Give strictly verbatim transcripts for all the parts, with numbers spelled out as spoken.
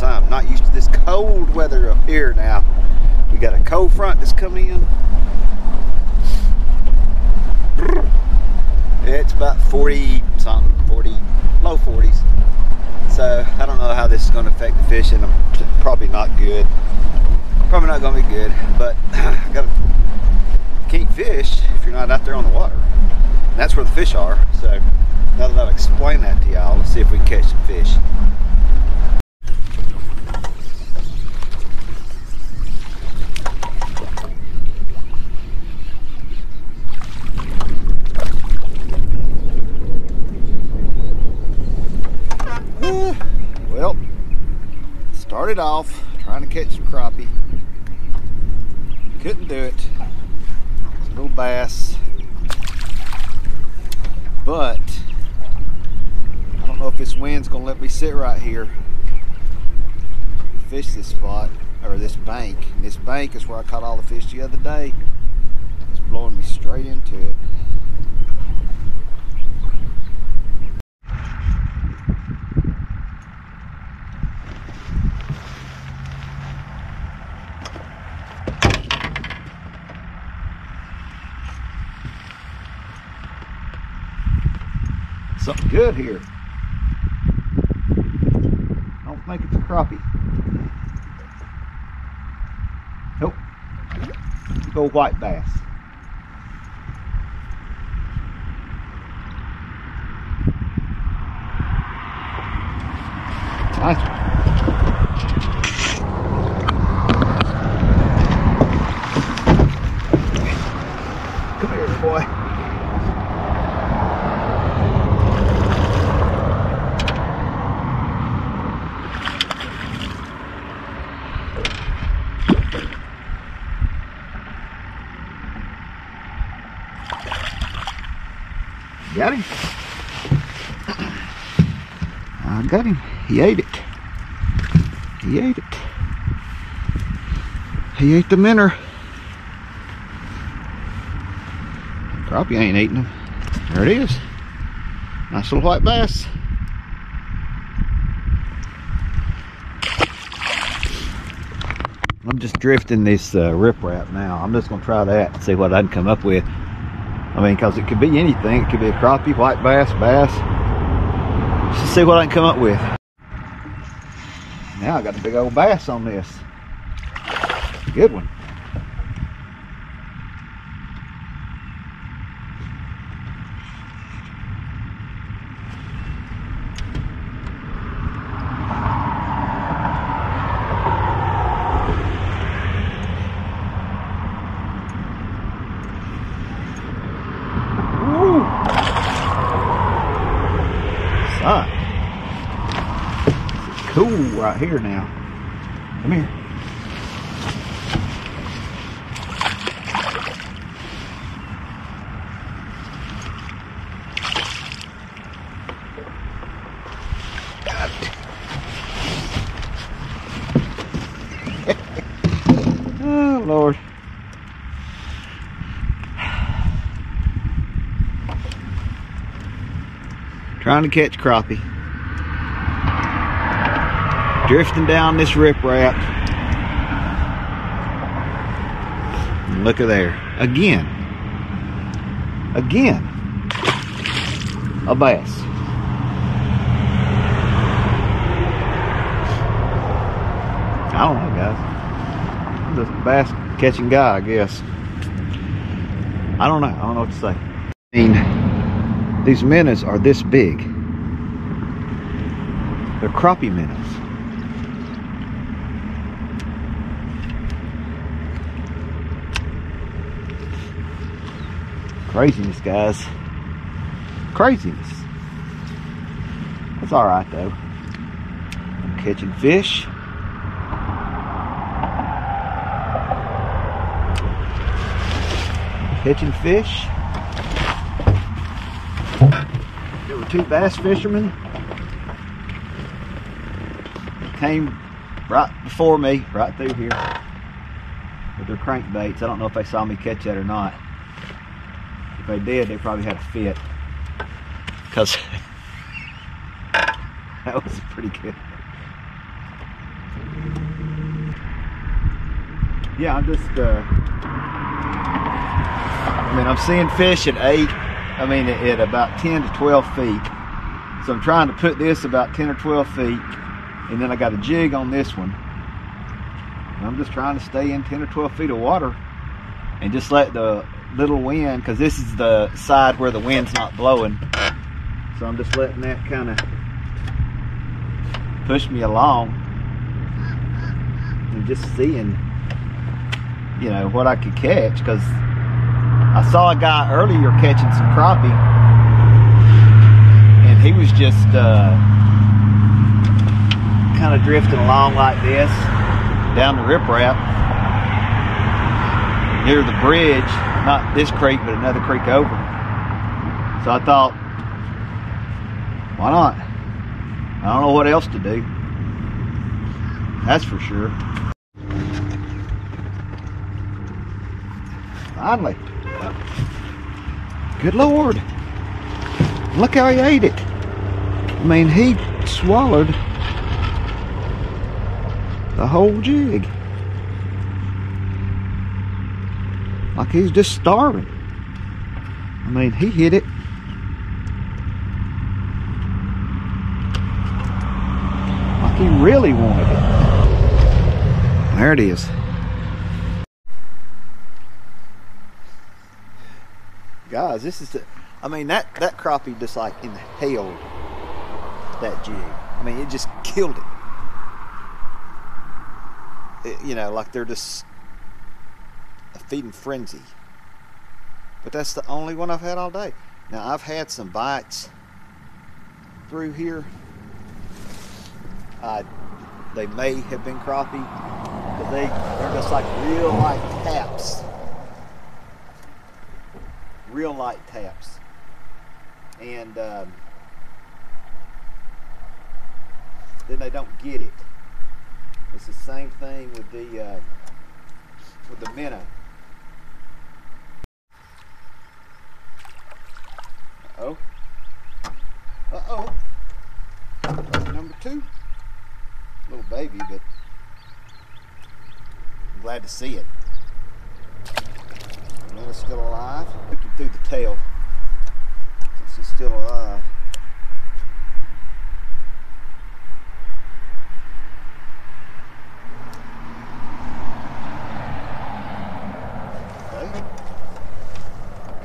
guys, I'm not used to this cold weather up here now. We got a cold front that's come in. It's about forty something, forty, low forties. So I don't know how this is going to affect the fishing. I'm probably not good. Probably not going to be good, but I gotta, can't fish if you're not out there on the water. And that's where the fish are. So now that I've explained that to y'all, let's see if we can catch some fish. Well, started off trying to catch some crappie. Couldn't do it. It's a little bass. But I don't know if this wind's gonna let me sit right here and fish this spot or this bank. And this bank is where I caught all the fish the other day. It's blowing me straight into it. Something good here. I don't think it's a crappie. Nope. Big old white bass. Nice one. Got him. I got him. He ate it. He ate it. He ate the minnow. Crappie ain't eating him. There it is. Nice little white bass. I'm just drifting this uh, riprap now. I'm just going to try that and see what I can come up with. I mean, because it could be anything. It could be a crappie, white bass, bass. Let's just see what I can come up with. Now I got a big old bass on this. Good one. Cool right here now. Come here. Got it. Oh, Lord. Trying to catch crappie. Drifting down this riprap. Look at there. Again. Again. A bass. I don't know, guys. I'm just a bass catching guy, I guess. I don't know. I don't know what to say. I mean, these minnows are this big. They're crappie minnows. Craziness, guys. Craziness. That's all right, though. I'm catching fish. Catching fish. There were two bass fishermen. Came right before me, right through here, with their crankbaits. I don't know if they saw me catch that or not. If they did, they probably had a fit, because that was pretty good. yeah, I'm just, uh, I mean, I'm seeing fish at eight, I mean, at about ten to twelve feet. So I'm trying to put this about ten or twelve feet, and then I got a jig on this one. And I'm just trying to stay in ten or twelve feet of water and just let the little wind, because this is the side where the wind's not blowing. So I'm just letting that kind of push me along and just seeing, you know, what I could catch, because I saw a guy earlier catching some crappie, and he was just uh, kind of drifting along like this down the riprap near the bridge, not this creek but another creek over. So I thought, why not? I don't know what else to do, that's for sure. Finally. Good Lord. Look how he ate it. I mean, he swallowed the whole jig. Like he's just starving. I mean, he hit it. He really wanted it. There it is. Guys, this is the, I mean, that, that crappie just like inhaled that jig. I mean, it just killed it. It, you know, like they're just a feeding frenzy. But that's the only one I've had all day. Now, I've had some bites through here. Uh, they may have been crappie, because they, they're just like real light taps. Real light taps. And um, then they don't get it. It's the same thing with the, uh, with the minnow. Uh-oh. Uh-oh. Number two. Little baby, but I'm glad to see it. The minnow's still alive. Hooked him through the tail. Since he's still alive. Okay.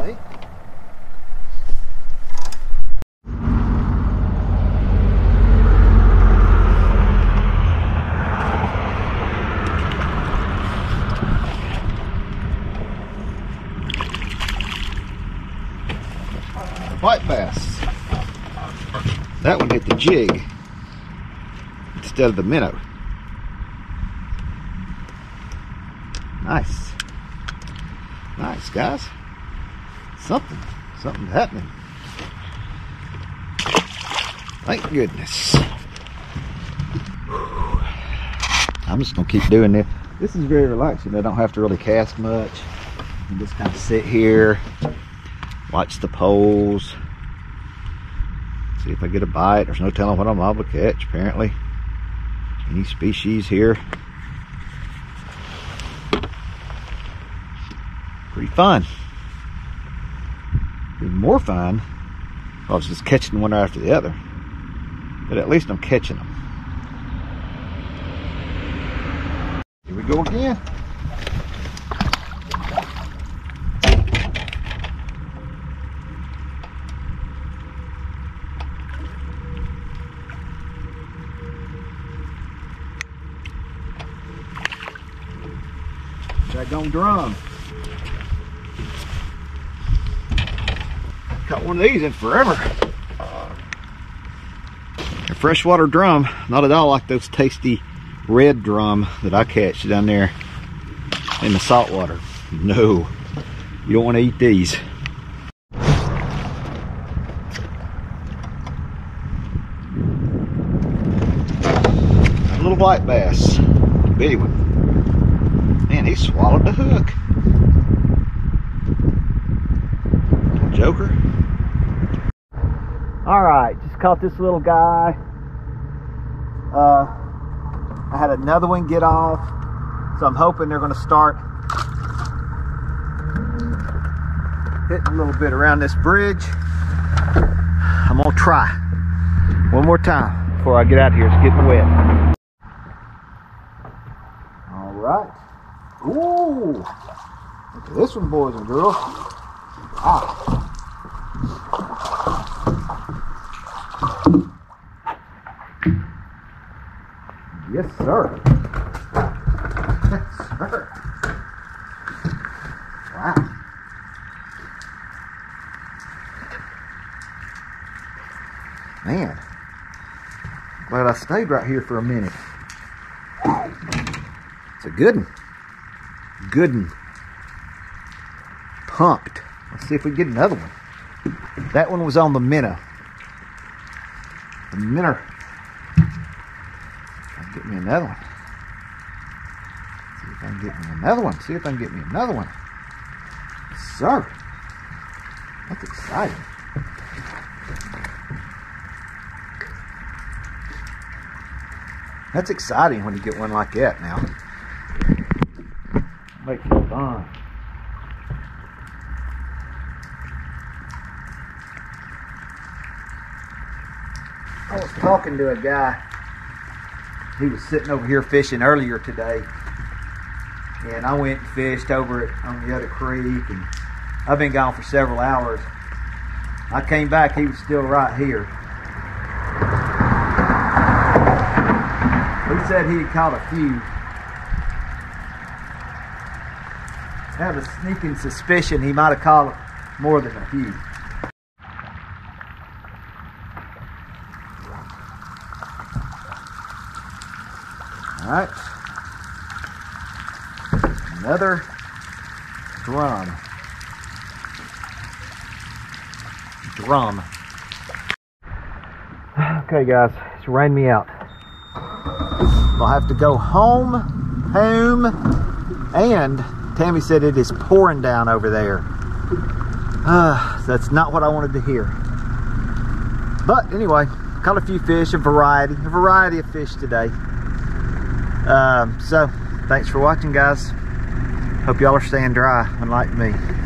Okay. White bass. That one hit the jig instead of the minnow. Nice. Nice, guys. Something. Something's happening. Thank goodness. I'm just going to keep doing this. This is very relaxing. I don't have to really cast much. I just kind of sit here. Watch the poles. See if I get a bite. There's no telling what I'm liable to catch, apparently. Any species here. Pretty fun. Even more fun if I was just catching one after the other. But at least I'm catching them. Here we go again. Daggone drum. Got one of these in forever. A freshwater drum, not at all like those tasty red drum that I catch down there in the salt water. No, you don't want to eat these. A little white bass, big one. Man, he swallowed the hook. Joker. Alright, just caught this little guy. Uh, I had another one get off. So I'm hoping they're going to start hitting a little bit around this bridge. I'm going to try one more time before I get out here. It's getting wet. All right. Ooh. Look at this one, boys and girls. Ah. Yes, sir. Yes, sir. Wow. Man. Glad I stayed right here for a minute. It's a good one. Good one. Pumped. Let's see if we can get another one. That one was on the minnow. The minnow. Get me another one. See if I can get me another one. See if I can get me another one. Sir. That's exciting. That's exciting when you get one like that now. Make it fun. I was talking to a guy. He was sitting over here fishing earlier today, and I went and fished over it on the other creek, and I've been gone for several hours. I came back, he was still right here. He said he had caught a few. I have a sneaking suspicion he might have caught more than a few. All right, another drum, drum. Okay guys, it's rained me out. I'll have to go home, home, and Tammy said it is pouring down over there. Uh, that's not what I wanted to hear. But anyway, caught a few fish, a variety, a variety of fish today. Um, so, thanks for watching, guys. Hope y'all are staying dry and like me.